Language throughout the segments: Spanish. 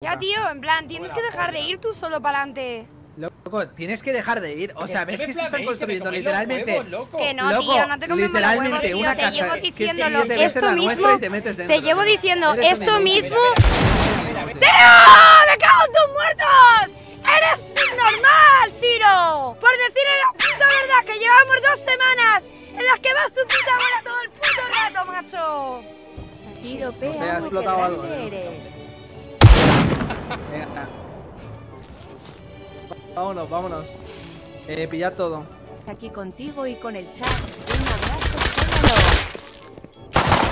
Ya, tío, en plan, tienes que dejar de ir tú solo para adelante. Loco, tienes que dejar de ir. O sea, ves que se están construyendo literalmente. Que no, tío, no te comes los huevos, tío. Te llevo diciéndolo. Esto mismo. Te llevo diciendo esto mismo. ¡Tío! ¡Me cago en tus muertos! ¡Eres normal, Shiro! Por decirle la puta verdad, que llevamos 2 semanas en las que va su puta bola todo el puto rato, macho. Shiro, pega, o sea, ha explotado algo. Eres. Vámonos, vámonos. Pillad todo. Aquí contigo y con el chat.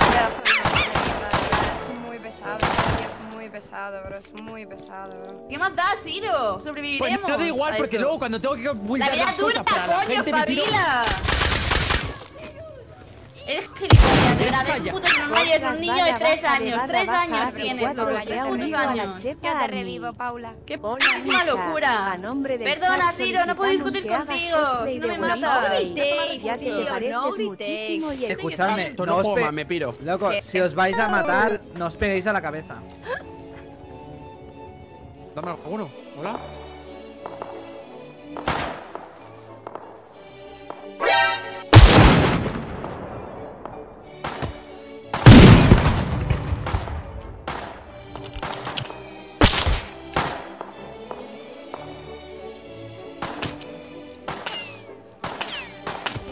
Un abrazo, es muy pesado, es muy pesado, bro. Es muy pesado, bro. ¿Qué más da, Shiro? Sobreviviremos. Pues no da igual, porque luego cuando tengo que cuidar las cosas para la gente, Pavila. Eres gilipollas, de verdad, es puto que no me hayas un niño de 3 años. 3 años tienes, loco, 3 putos años. Yo te revivo, Paula. ¡Qué puta locura! Perdona, Shiro, no puedo discutir contigo. No me matas. No gritéis, tío, no gritéis. Escuchadme, no os peguéis, me piro. Loco, si os vais a matar, no os peguéis a la cabeza. Dame alguno, hola.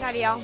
Adiós.